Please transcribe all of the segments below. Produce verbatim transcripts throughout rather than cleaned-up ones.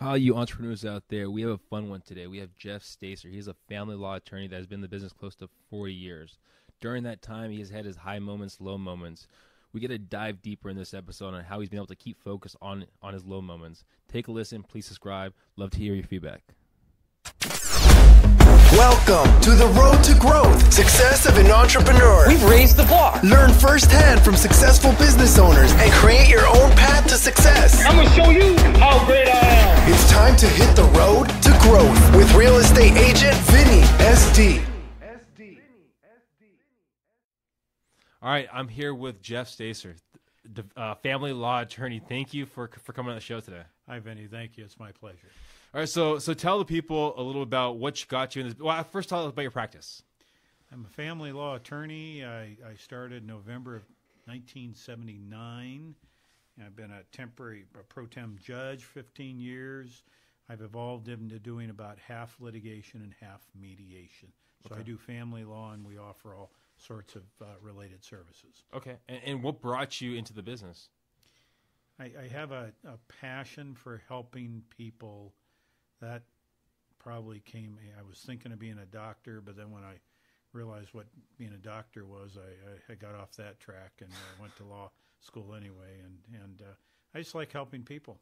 How are you entrepreneurs out there? We have a fun one today. We have Jeff Stacer. He's a family law attorney that has been in the business close to forty years. During that time, he has had his high moments, low moments. We get to dive deeper in this episode on how he's been able to keep focus on, on his low moments. Take a listen. Please subscribe. Love to hear your feedback. Welcome to the Road to Growth, Success of an Entrepreneur. We've raised the bar. Learn firsthand from successful business owners and create your own path to success. I'm going to show you how great I am. It's time to hit the road to growth with real estate agent Vinny S D. All right, I'm here with Jeff Stacer, uh, family law attorney. Thank you for for coming on the show today. Hi, Vinny. Thank you. It's my pleasure. All right, so so tell the people a little about what you got you in this. Well, first tell us about your practice. I'm a family law attorney. I, I started November of nineteen seventy-nine. And I've been a temporary a pro tem judge fifteen years. I've evolved into doing about half litigation and half mediation. So okay. I do family law, and we offer all sorts of uh, related services. Okay, and, and what brought you into the business? I, I have a, a passion for helping people. That probably came, I was thinking of being a doctor, but then when I realized what being a doctor was, I, I, I got off that track and I went to law school anyway, and, and uh, I just like helping people.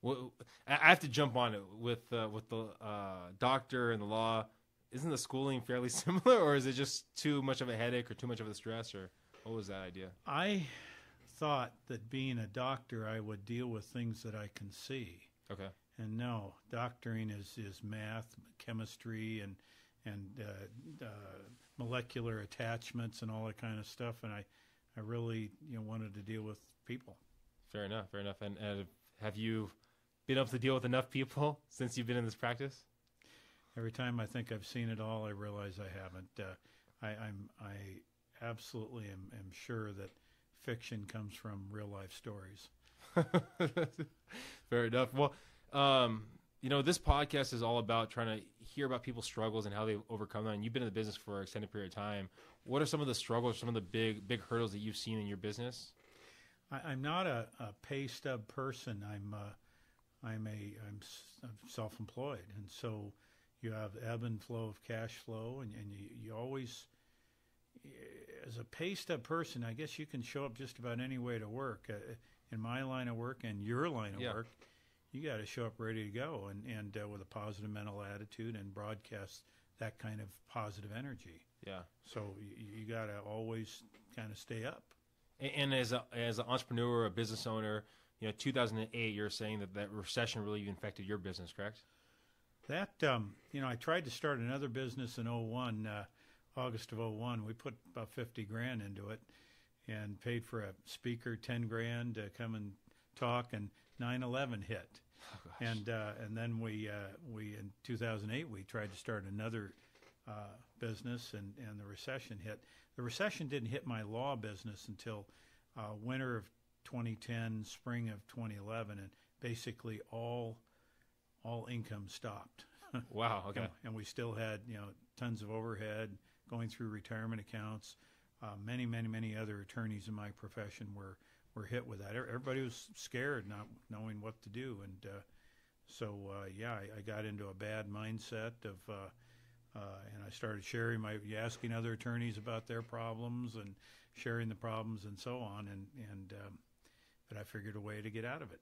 Well, I have to jump on it with, uh, with the uh, doctor and the law. Isn't the schooling fairly similar, or is it just too much of a headache or too much of a stress, or what was that idea? I thought that being a doctor, I would deal with things that I can see. Okay. And no, doctoring is, is math, chemistry, and and uh, uh, molecular attachments and all that kind of stuff. And I, I really you know wanted to deal with people. Fair enough. Fair enough. And, and have you been able to deal with enough people since you've been in this practice? Every time I think I've seen it all, I realize I haven't. Uh, I, I'm, I absolutely am, am sure that fiction comes from real-life stories. Fair enough. Well, um, you know, this podcast is all about trying to hear about people's struggles and how they overcome them. And you've been in the business for an extended period of time. What are some of the struggles, some of the big big hurdles that you've seen in your business? I, I'm not a, a pay stub person. I'm, uh, I'm, a, I'm, I'm self-employed, and so you have ebb and flow of cash flow, and, and you, you always, as a pay stub person, I guess you can show up just about any way to work. Uh, in my line of work and your line of yeah. work, you got to show up ready to go and, and uh, with a positive mental attitude and broadcast that kind of positive energy. Yeah. So you, you got to always kind of stay up. And, and as a, as an entrepreneur, a business owner, you know, two thousand eight, you're saying that that recession really infected your business, correct? That, um, you know, I tried to start another business in oh one, uh, August of oh one. We put about fifty grand into it and paid for a speaker, ten grand to come and talk, and nine eleven hit. Oh, and, uh, and then we, uh, we, in two thousand eight, we tried to start another uh, business, and, and the recession hit. The recession didn't hit my law business until uh, winter of twenty ten, spring of twenty eleven, and basically all all income stopped. Wow. Okay. And, and we still had, you know, tons of overhead going through retirement accounts. Uh, many, many, many other attorneys in my profession were, were hit with that. Everybody was scared, not knowing what to do. And uh, so, uh, yeah, I, I got into a bad mindset of, uh, uh, and I started sharing my, asking other attorneys about their problems and sharing the problems and so on. And, and um, but I figured a way to get out of it.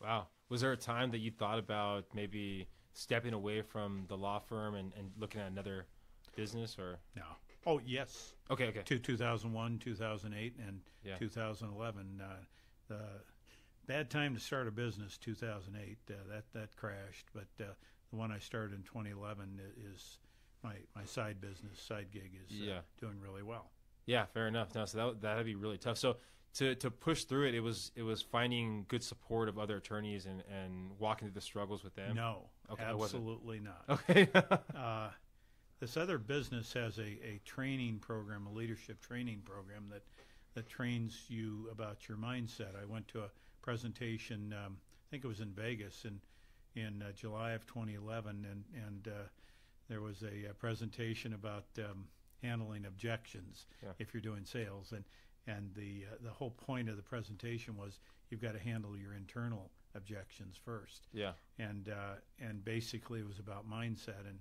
Wow. Was there a time that you thought about maybe stepping away from the law firm and, and looking at another business, or? No. Oh, yes. Okay, okay. To two thousand one, two thousand eight, and yeah. two thousand eleven. Uh, the bad time to start a business, two thousand eight. Uh, that, that crashed. But uh, the one I started in twenty eleven is my, my side business, side gig, is uh, yeah. doing really well. Yeah, fair enough. No, so that, that'd be really tough. So To, to push through it, it was it was finding good support of other attorneys and, and walking through the struggles with them? No, okay, absolutely not. Okay. uh, this other business has a, a training program, a leadership training program that, that trains you about your mindset. I went to a presentation, um, I think it was in Vegas in, in uh, July of twenty eleven, and, and uh, there was a, a presentation about um, handling objections yeah. if you're doing sales. And And the uh, the whole point of the presentation was you've got to handle your internal objections first. Yeah. And uh, and basically it was about mindset and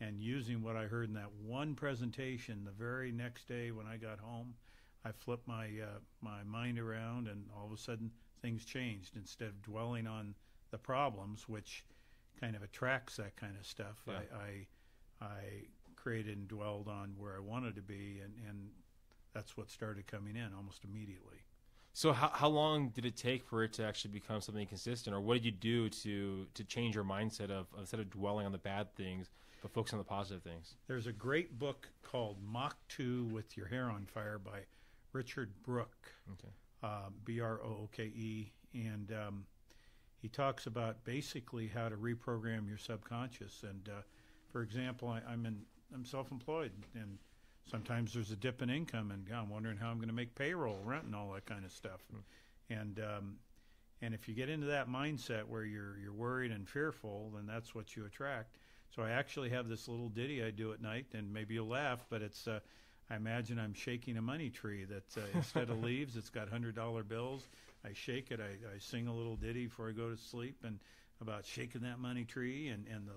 and using what I heard in that one presentation. The very next day when I got home, I flipped my uh, my mind around, and all of a sudden things changed. Instead of dwelling on the problems, which kind of attracts that kind of stuff, yeah. I, I I created and dwelled on where I wanted to be, and and that's what started coming in almost immediately. So how how long did it take for it to actually become something consistent, or what did you do to to change your mindset of instead of dwelling on the bad things but focus on the positive things? There's a great book called Mach two with Your Hair on Fire by Richard Brooke, okay. uh, B R O O K E, and um, he talks about basically how to reprogram your subconscious. And uh, for example, I, I'm in I'm self-employed, and sometimes there's a dip in income, and yeah, I'm wondering how I'm going to make payroll, rent, and all that kind of stuff. Mm-hmm. And um, and if you get into that mindset where you're you're worried and fearful, then that's what you attract. So I actually have this little ditty I do at night, and maybe you'll laugh, but it's uh, I imagine I'm shaking a money tree that uh, instead of leaves, it's got one hundred dollar bills. I shake it. I, I sing a little ditty before I go to sleep, and about shaking that money tree, and and the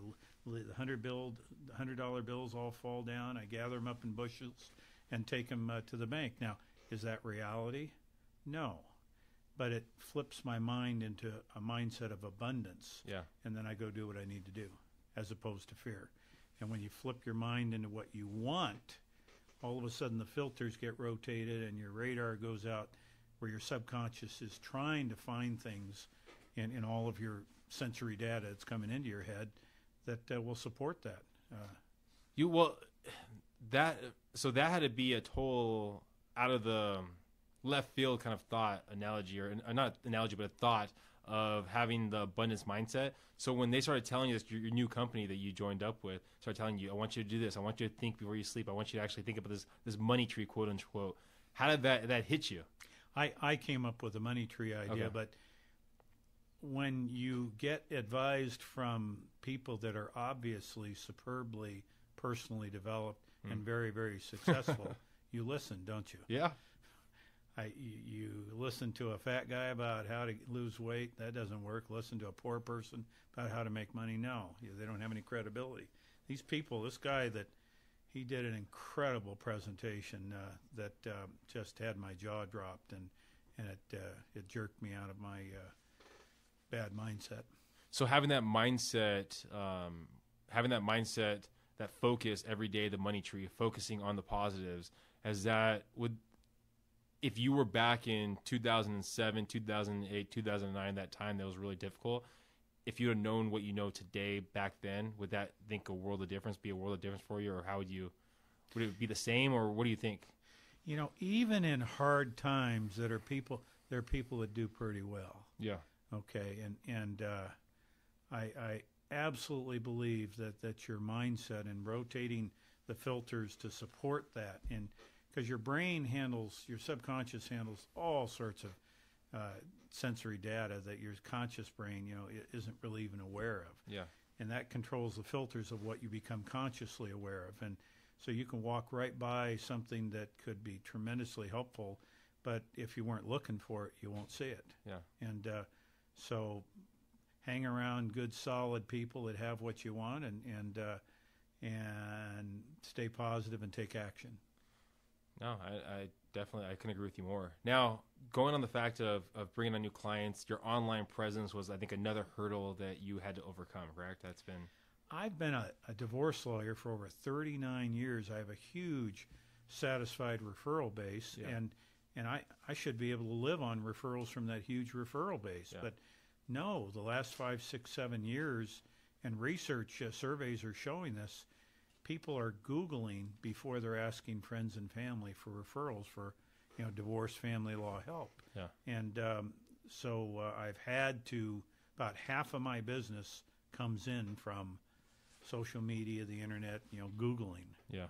The hundred bill, hundred dollar bills all fall down. I gather them up in bushels and take them uh, to the bank. Now, is that reality? No, but it flips my mind into a mindset of abundance. Yeah, and then I go do what I need to do, as opposed to fear. And when you flip your mind into what you want, all of a sudden the filters get rotated and your radar goes out, where your subconscious is trying to find things in in all of your sensory data that's coming into your head that uh, will support that. Uh, you well, that so that had to be a total out of the left field kind of thought analogy, or uh, not analogy, but a thought of having the abundance mindset. So when they started telling you this, your, your new company that you joined up with started telling you, "I want you to do this. I want you to think before you sleep. I want you to actually think about this this money tree, quote unquote." How did that that hit you? I I came up with the money tree idea, okay. but. When you get advised from people that are obviously superbly personally developed mm. and very, very successful, you listen, don't you? Yeah. I, you listen to a fat guy about how to lose weight. That doesn't work. Listen to a poor person about how to make money. No, they don't have any credibility. These people, this guy that he did an incredible presentation uh, that uh, just had my jaw dropped, and, and it, uh, it jerked me out of my uh, bad mindset. So having that mindset, um, having that mindset, that focus every day, the money tree, focusing on the positives, as that would, if you were back in two thousand seven, two thousand eight, two thousand nine, that time that was really difficult, if you had known what you know today back then, would that think a world of difference, be a world of difference for you, or how would you, would it be the same, or what do you think? You know, even in hard times, that are people, there are people that do pretty well. Yeah. Okay, and and uh, I, I absolutely believe that that's your mindset, and rotating the filters to support that, and because your brain handles, your subconscious handles all sorts of uh, sensory data that your conscious brain, you know, isn't really even aware of. Yeah, and that controls the filters of what you become consciously aware of, and so you can walk right by something that could be tremendously helpful, but if you weren't looking for it, you won't see it. Yeah, and uh, so hang around good, solid people that have what you want, and and uh, and stay positive and take action. No, I, I definitely I couldn't agree with you more. Now, going on the fact of, of bringing on new clients, your online presence was, I think, another hurdle that you had to overcome, correct? That's been. I've been a, a divorce lawyer for over thirty-nine years. I have a huge satisfied referral base, yeah. and. And I, I should be able to live on referrals from that huge referral base. Yeah. But no, the last five, six, seven years, and research uh, surveys are showing this, people are Googling before they're asking friends and family for referrals for, you know, divorce, family law help. Yeah. And um, so uh, I've had to, about half of my business comes in from social media, the internet, you know, Googling. Yeah.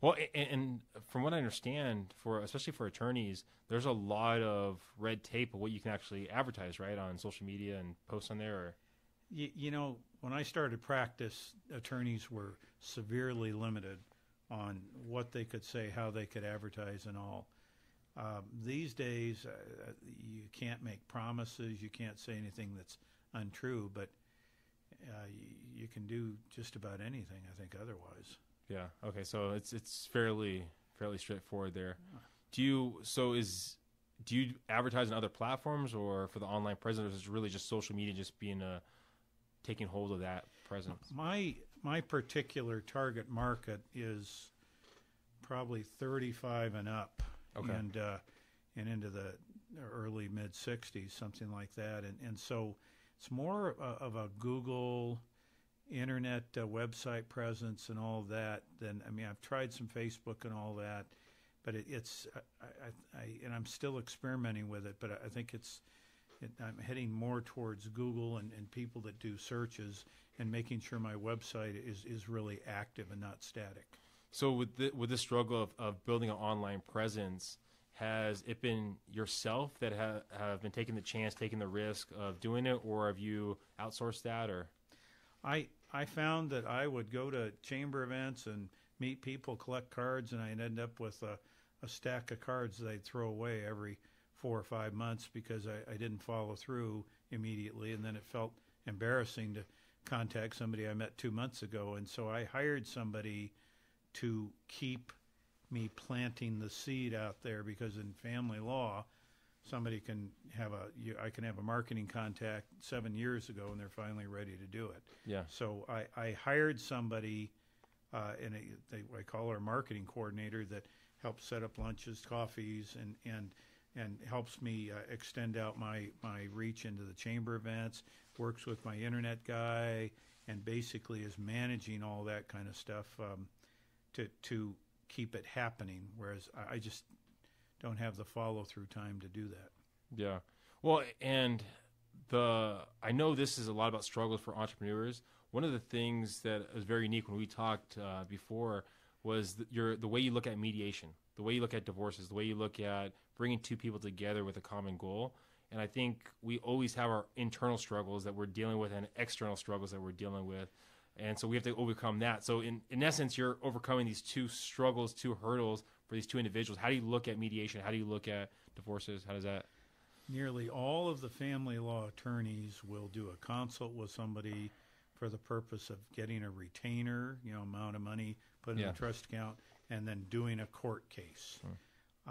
Well, and from what I understand, for especially for attorneys, there's a lot of red tape of what you can actually advertise, right, on social media and post on there? Or? You, you know, when I started practice, attorneys were severely limited on what they could say, how they could advertise and all. Um, these days, uh, you can't make promises. You can't say anything that's untrue, but uh, you, you can do just about anything, I think, otherwise. Yeah. Okay. So it's it's fairly fairly straightforward there. Yeah. Do you so is do you advertise on other platforms or for the online presence? Or is it really just social media just being a taking hold of that presence? My my particular target market is probably thirty-five and up. Okay. And uh, and into the early mid sixties, something like that, and and so it's more of a Google, internet uh, website presence and all that. Then I mean I've tried some Facebook and all that, but it, it's I, I, I and I'm still experimenting with it. But I think it's it, I'm heading more towards Google and, and people that do searches and making sure my website is is really active and not static. So with the, with the struggle of, of building an online presence, has it been yourself that ha, have been taking the chance, taking the risk of doing it, or have you outsourced that? Or I I found that I would go to chamber events and meet people, collect cards, and I'd end up with a, a stack of cards that I'd throw away every four or five months because I, I didn't follow through immediately, and then it felt embarrassing to contact somebody I met two months ago, and so I hired somebody to keep me planting the seed out there, because in family law, somebody can have a you, I can have a marketing contact seven years ago and they're finally ready to do it. Yeah. So I, I hired somebody, uh, and they, I call her a marketing coordinator, that helps set up lunches, coffees, and and and helps me uh, extend out my my reach into the chamber events. Works with my internet guy, and basically is managing all that kind of stuff. Um, To, to keep it happening, whereas I just don't have the follow-through time to do that. Yeah. Well, and the I know this is a lot about struggles for entrepreneurs. One of the things that was very unique when we talked uh, before was the, your, the way you look at mediation, the way you look at divorces, the way you look at bringing two people together with a common goal. And I think we always have our internal struggles that we're dealing with and external struggles that we're dealing with. And so we have to overcome that. So in, in essence, you're overcoming these two struggles, two hurdles for these two individuals. How do you look at mediation? How do you look at divorces? How does that? Nearly all of the family law attorneys will do a consult with somebody for the purpose of getting a retainer, you know, amount of money, put in yeah. a trust account, and then doing a court case. Hmm.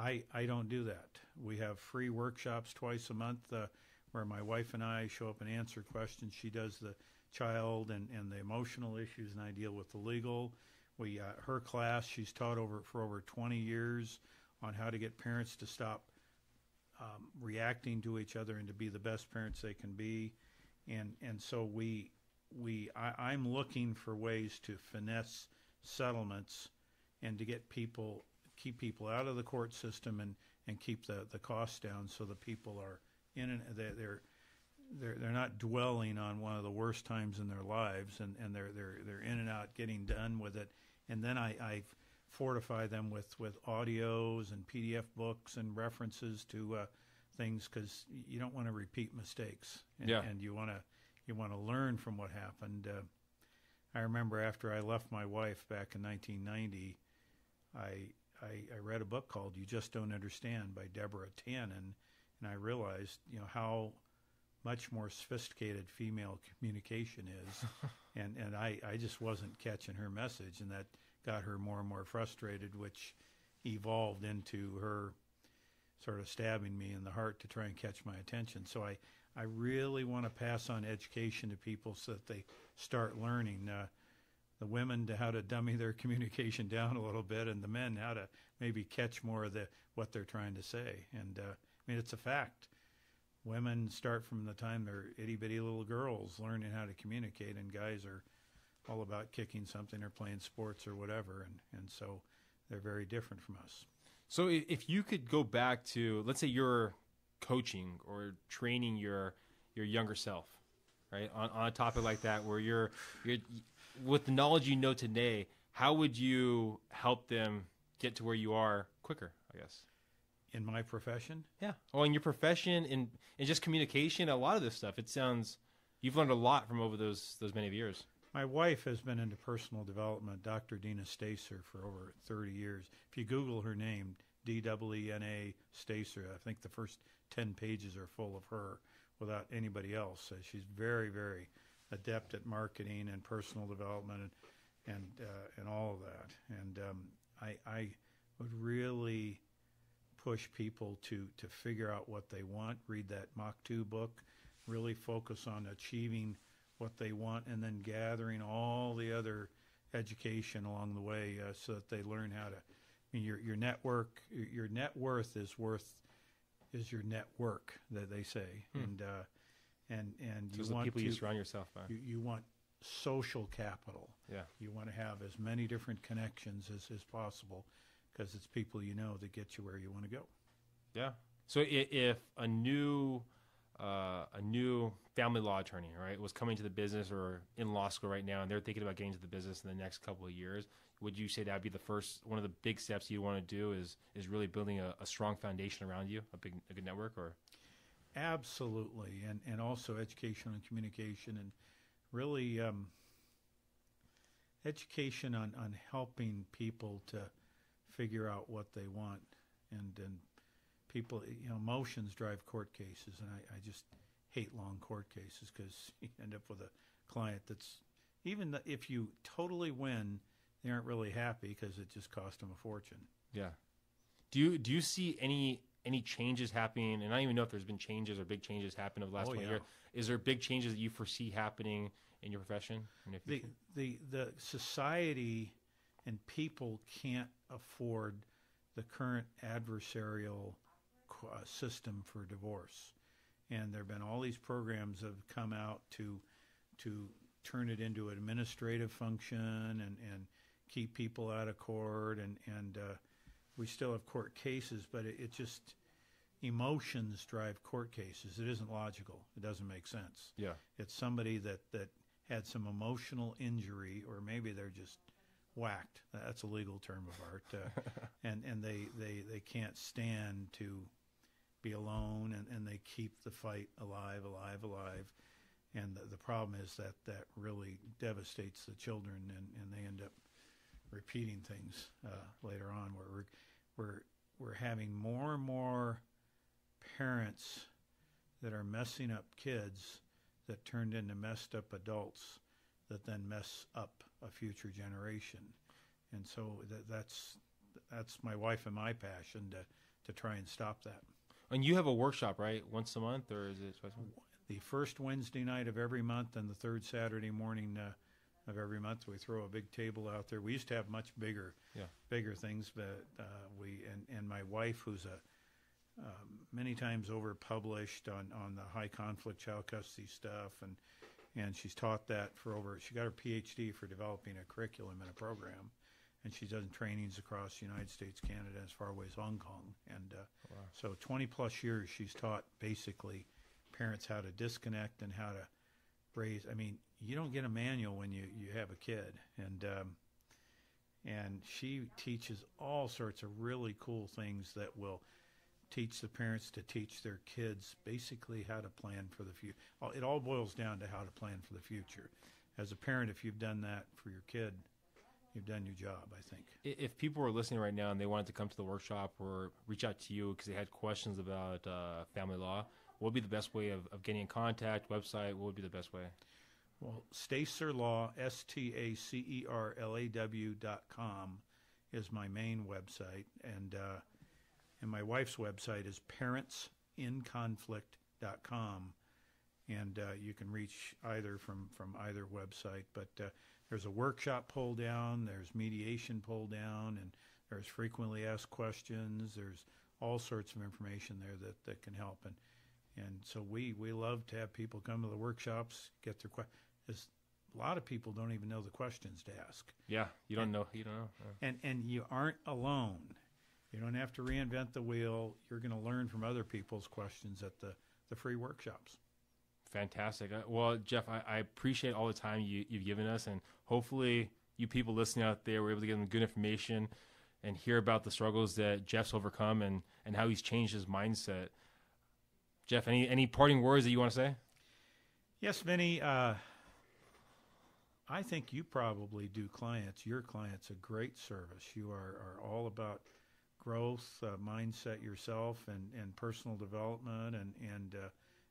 I, I don't do that. We have free workshops twice a month uh, where my wife and I show up and answer questions. She does the child and, and the emotional issues, and I deal with the legal. We uh, her class, she's taught over for over twenty years on how to get parents to stop um, reacting to each other and to be the best parents they can be. And and so we we I, I'm looking for ways to finesse settlements and to get people keep people out of the court system and, and keep the, the costs down so the people are in and they're, they're They're they're not dwelling on one of the worst times in their lives, and, and they're they're they're in and out getting done with it, and then I, I fortify them with, with audios and P D F books and references to uh, things, because you don't want to repeat mistakes, and, yeah. and you want to you want to learn from what happened. Uh, I remember after I left my wife back in nineteen ninety, I, I I read a book called You Just Don't Understand by Deborah Tannen, and I realized you know how much more sophisticated female communication is, and and I, I just wasn't catching her message, and that got her more and more frustrated, which evolved into her sort of stabbing me in the heart to try and catch my attention. So I, I really want to pass on education to people so that they start learning uh, the women to how to dummy their communication down a little bit, and the men how to maybe catch more of the what they're trying to say. And uh, I mean, it's a fact. Women start from the time they're itty-bitty little girls learning how to communicate, and guys are all about kicking something or playing sports or whatever, and, and so they're very different from us. So if you could go back to, let's say you're coaching or training your your younger self, right, on, on a topic like that where you're, you're, with the knowledge you know today, how would you help them get to where you are quicker, I guess? In my profession? Yeah. Oh, in your profession, in, in just communication, a lot of this stuff. It sounds you've learned a lot from over those those many years. My wife has been into personal development, Doctor Dina Stacer, for over thirty years. If you Google her name, D E N A Stacer. I think the first ten pages are full of her without anybody else. So she's very, very adept at marketing and personal development and and, uh, and all of that. And um, I, I would really push people to, to figure out what they want, read that Mach two book, really focus on achieving what they want, and then gathering all the other education along the way uh, so that they learn how to. I mean, your your network, your net worth is worth is your network that they say, hmm. and uh, and and so you the want people to, you surround yourself by. You, you want social capital. Yeah, you want to have as many different connections as as possible, because it's people you know that get you where you want to go. Yeah. So if a new uh, a new family law attorney, right, was coming to the business or in law school right now, and they're thinking about getting to the business in the next couple of years, would you say that would be the first, one of the big steps you want to do is is really building a, a strong foundation around you, a big a good network? Or absolutely, and and also education and communication, and really um, education on on helping people to figure out what they want, and and people, you know, emotions drive court cases, and I, I just hate long court cases, because you end up with a client that's, even the, if you totally win, they aren't really happy because it just cost them a fortune. Yeah. Do you do you see any any changes happening? And I don't even know if there's been changes or big changes happening over the last oh, twenty yeah. years. Is there big changes that you foresee happening in your profession? And if the, you the the society and people can't afford the current adversarial system for divorce, and there have been all these programs that have come out to to turn it into an administrative function and and. keep people out of court, and and uh, we still have court cases, but it, it just, emotions drive court cases. It isn't logical. It doesn't make sense. Yeah, it's somebody that that had some emotional injury, or maybe they're just whacked. That's a legal term of art, uh, and and they they they can't stand to be alone, and and they keep the fight alive, alive, alive. And the, the problem is that that really devastates the children, and and they end up repeating things uh, later on, where we're we're we're having more and more parents that are messing up kids that turned into messed up adults that then mess up a future generation. And so th that's that's my wife and my passion to to try and stop that. And you have a workshop, right? Once a month, or is it twice a month? The first Wednesday night of every month, and the third Saturday morning. Uh, Of every month, we throw a big table out there. We used to have much bigger, yeah. bigger things, but uh, we and, and my wife, who's a um, many times over published on on the high conflict child custody stuff, and and she's taught that for over. She got her P H D for developing a curriculum and a program, and she's done trainings across the United States, Canada, as far away as Hong Kong, and uh, wow. so twenty plus years she's taught basically parents how to disconnect and how to raise. I mean. You don't get a manual when you, you have a kid, and um, and she teaches all sorts of really cool things that will teach the parents to teach their kids basically how to plan for the future. It all boils down to how to plan for the future. As a parent, if you've done that for your kid, you've done your job, I think. If people were listening right now and they wanted to come to the workshop or reach out to you because they had questions about uh, family law, what would be the best way of, of getting in contact, website, what would be the best way? Well, Stacer Law, S T A C E R L A W dot com is my main website, and uh, and my wife's website is parents in conflict dot com, and uh, you can reach either from, from either website. But uh, there's a workshop pull down, there's mediation pull down, and there's frequently asked questions. There's all sorts of information there that, that can help, and and so we we love to have people come to the workshops, get their questions. Is a lot of people don't even know the questions to ask. Yeah, you don't and, know. You don't know. Yeah. And and you aren't alone. You don't have to reinvent the wheel. You're going to learn from other people's questions at the, the free workshops. Fantastic. Well, Jeff, I, I appreciate all the time you, you've given us, and hopefully you people listening out there were able to give them good information and hear about the struggles that Jeff's overcome and, and how he's changed his mindset. Jeff, any, any parting words that you want to say? Yes, Vinny. Uh, I think you probably do clients, your clients, a great service. You are, are all about growth uh, mindset yourself, and, and personal development, and and uh,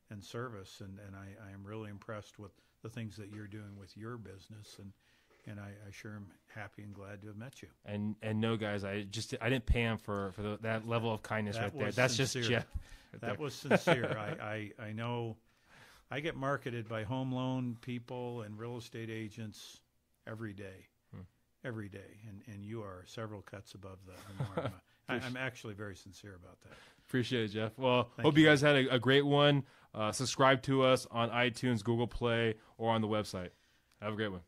and service. And, and I, I am really impressed with the things that you're doing with your business, and and I, I sure am happy and glad to have met you. And and no, guys, I just I didn't pay him for for the, that level of kindness that right there. That's sincere. Just Jeff. Right that there. Was sincere. I, I I know. I get marketed by home loan people and real estate agents every day. Every day, and, and you are several cuts above that. I'm, I'm actually very sincere about that. Appreciate it, Jeff. Well, Thank hope you guys had a, a great one. Uh, subscribe to us on iTunes, Google Play, or on the website. Have a great one.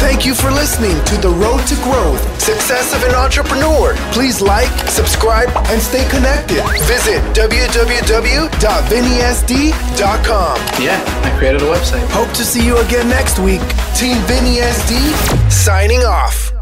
Thank you for listening to The Road to Growth, Success of an Entrepreneur. Please like, subscribe, and stay connected. Visit w w w dot vinny s d dot com. Yeah, I created a website. Hope to see you again next week. Team Vinny S D, signing off.